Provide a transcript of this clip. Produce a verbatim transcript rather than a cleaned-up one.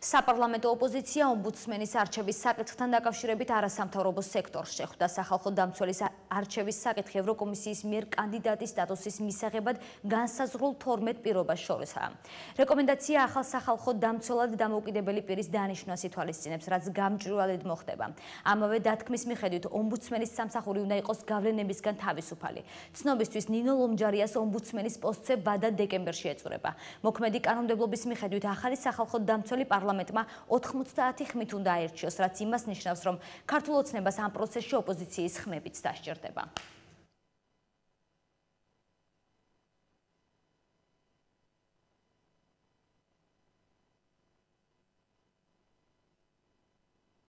Сапарламенто оппозиция омбудсменის არჩევის საკითხთან დაკავშირებით არასამთავრობო სექტორს შეხვდა სახალხო დამცველის არჩევის საკითხი ევროკომისიის მიერ კანდიდატის სტატუსის მისაღებად განსაზღვრულ თორმეტ პირობას შორისაა. Რეკომენდაცია ახალ სახალხო დამცველად დამოუკიდებელი პირის დანიშვნას ითვალისწინებს, რაც გამჭვირვალედ მოხდება. ამავე დათქმის მიხედვით ომბუდსმენის სამსახური უნდა იყოს გავლენებისგან თავისუფალი. Ცნობისთვის ნინო ლომჯარიას ომბუდსმენის პოსტზე ბადა დეკემბერში ეწურება. მოქმედი კანონმდებლობის მიხედვით ახალი სახალხო დამცველი პარლამენტმა ოთხმოცდაათი ხმით უნდა აირჩიოს, რაც იმას ნიშნავს, რომ ქართულ ოცნებას ამ პროცესში ოპოზიციის ხმებიც დასჭირდება.